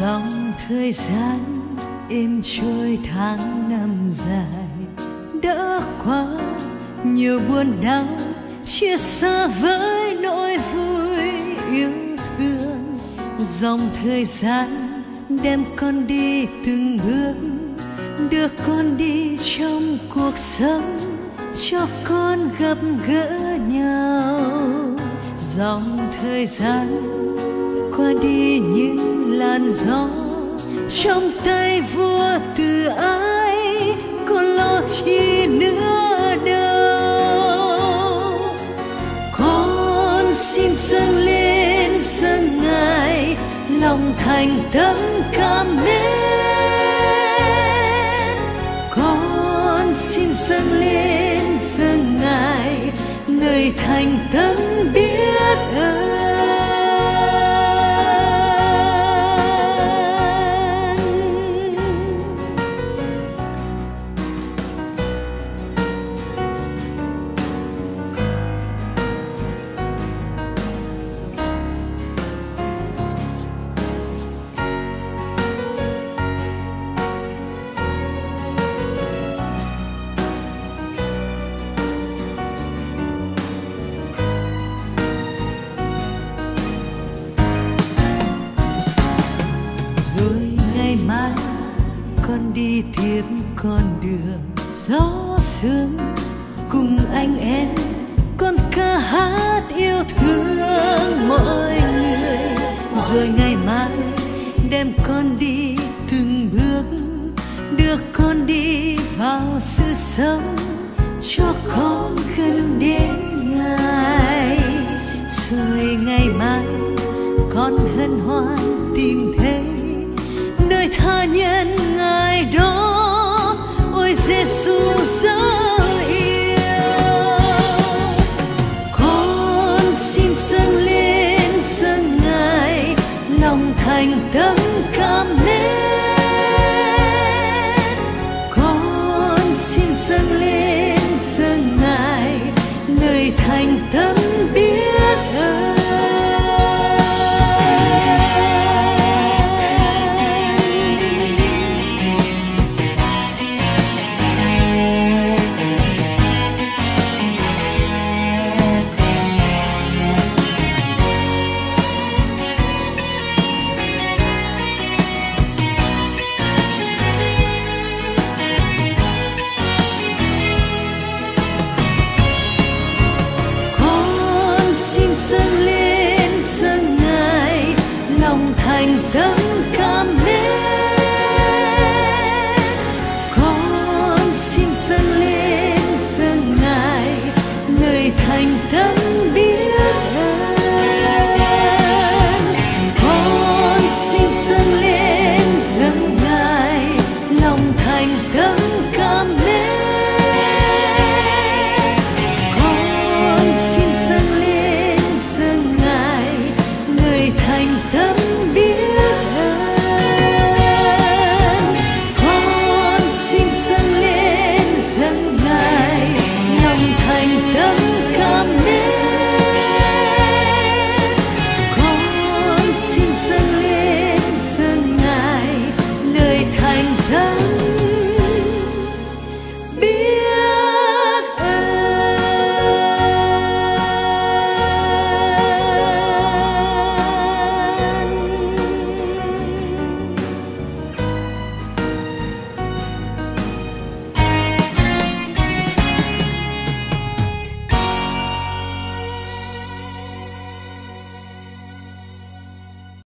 dòng thời gian êm trôi, tháng năm dài đỡ quá nhiều buồn đau, chia xa với nỗi vui yêu thương. Dòng thời gian đem con đi từng bước, đưa con đi trong cuộc sống, cho con gặp gỡ nhau. Dòng thời gian qua đi như làn gió, trong tay vua từ ái, con lo chi nữa đâu. Con xin dâng lên dâng Ngài lòng thành tâm cảm mến. Con xin dâng lên dâng Ngài lời thành tâm biết ơn. Đi tiếp con đường gió sương, cùng anh em con ca hát yêu thương mọi người. Rồi ngày mai đem con đi từng bước, đưa con đi vào sự sống, cho con gần đến Ngài. Rồi ngày mai con hân hoan tìm thấy nơi tha nhân Ngài đó, ôi Giêsu dấu yêu. Con xin dâng lên dâng Ngài lòng thành tâm